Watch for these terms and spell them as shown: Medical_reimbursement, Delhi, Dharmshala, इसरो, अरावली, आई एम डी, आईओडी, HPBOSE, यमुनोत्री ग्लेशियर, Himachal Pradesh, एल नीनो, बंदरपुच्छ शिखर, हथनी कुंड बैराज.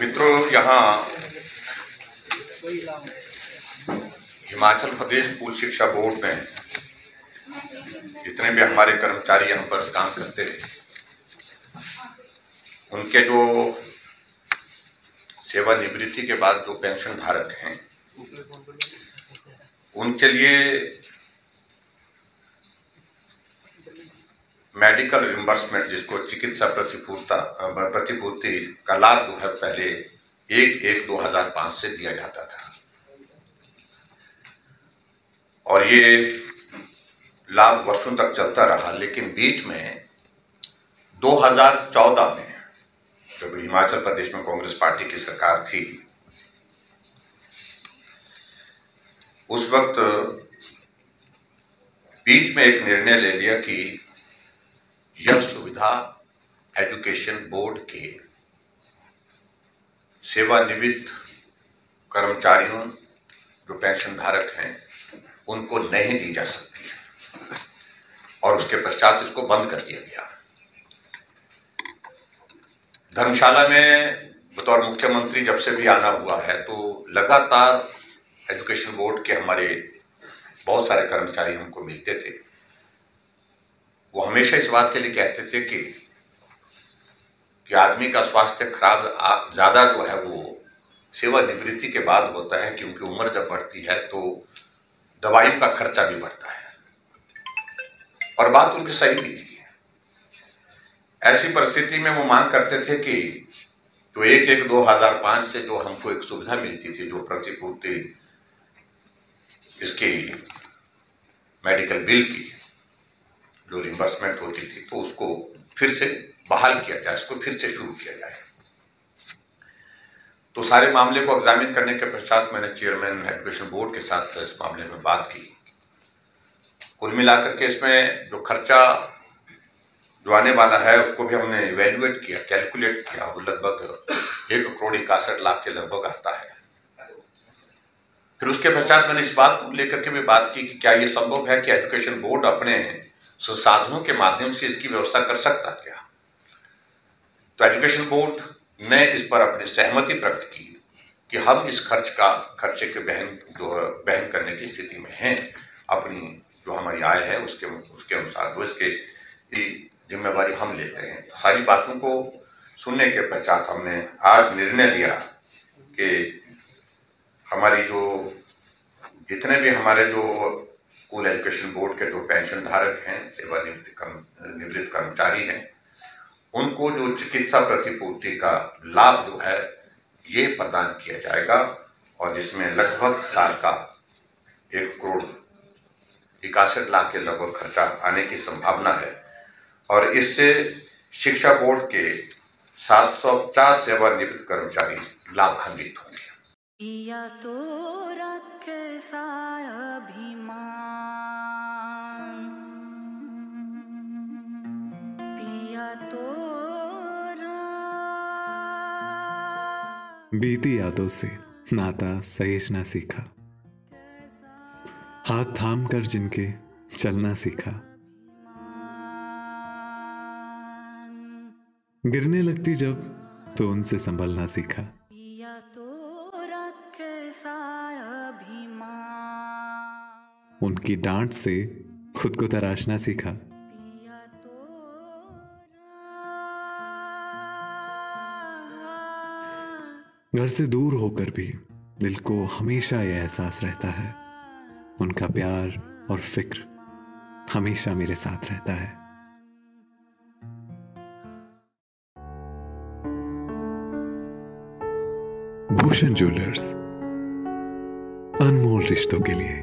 मित्रों, यहाँ हिमाचल प्रदेश स्कूल शिक्षा बोर्ड में जितने भी हमारे कर्मचारी यहाँ पर काम करते हैं, उनके जो सेवानिवृत्ति के बाद जो पेंशन धारक हैं, उनके लिए मेडिकल रिम्बर्समेंट, जिसको चिकित्सा प्रतिपूर्ति का लाभ जो है पहले 1/1/2005 से दिया जाता था, और ये लाभ वर्षों तक चलता रहा। लेकिन बीच में 2014 में, जब हिमाचल प्रदेश में कांग्रेस पार्टी की सरकार थी, उस वक्त बीच में एक निर्णय ले लिया कि यह सुविधा एजुकेशन बोर्ड के सेवानिवृत्त कर्मचारियों, जो पेंशन धारक हैं, उनको नहीं दी जा सकती है, और उसके पश्चात इसको बंद कर दिया गया। धर्मशाला में बतौर मुख्यमंत्री जब से भी आना हुआ है, तो लगातार एजुकेशन बोर्ड के हमारे बहुत सारे कर्मचारी हमको मिलते थे। वो हमेशा इस बात के लिए कहते थे कि आदमी का स्वास्थ्य खराब ज़्यादा जो है वो सेवानिवृत्ति के बाद होता है, क्योंकि उम्र जब बढ़ती है तो दवाइयों का खर्चा भी बढ़ता है, और बात उनकी सही भी थी। ऐसी परिस्थिति में वो मांग करते थे कि जो 1/1/2005 से जो हमको एक सुविधा मिलती थी, जो प्रतिपूर्ति इसकी मेडिकल बिल की जो रिम्बर्समेंट होती थी, तो उसको फिर से बहाल किया जाए, उसको फिर से शुरू किया जाए। तो सारे मामले को एग्जामिन करने के पश्चात मैंने चेयरमैन एजुकेशन बोर्ड के साथ इस मामले में बात की। कुल मिलाकर के इसमें जो खर्चा जो आने वाला है, उसको भी हमने इवेल्युएट किया, कैलकुलेट किया। वो लगभग 1,61 लाख के लगभग आता है। फिर उसके पश्चात मैंने इस बात को लेकर के भी बात की कि क्या ये संभव है कि एजुकेशन बोर्ड अपने संसाधनों के माध्यम से इसकी व्यवस्था कर सकता क्या। तो एजुकेशन बोर्ड ने इस पर अपनी सहमति प्रकट की कि हम इस खर्चे के वहन करने की स्थिति में हैं। अपनी जो हमारी आय है उसके अनुसार जो इसके जिम्मेवारी हम लेते हैं। सारी बातों को सुनने के पश्चात हमने आज निर्णय लिया कि हमारी जो जितने भी हमारे जो स्कूल एजुकेशन बोर्ड के जो पेंशन धारक हैं, सेवानिवृत्त कर्मचारी हैं, उनको जो चिकित्सा प्रतिपूर्ति का लाभ जो है ये प्रदान किया जाएगा, और जिसमें लगभग साल का 1,61 लाख के लगभग खर्चा आने की संभावना है। और इससे शिक्षा बोर्ड के 750 सेवानिवृत्त कर्मचारी लाभान्वित होंगे। या तो रखे सा अभिमान, पिया तो बीती यादों से नाता सहेजना सीखा, हाथ थाम कर जिनके चलना सीखा, गिरने लगती जब तो उनसे संभलना सीखा, उनकी डांट से खुद को तराशना सीखा, घर से दूर होकर भी दिल को हमेशा यह एहसास रहता है, उनका प्यार और फिक्र हमेशा मेरे साथ रहता है। भूषण ज्वेलर्स, अनमोल रिश्तों के लिए।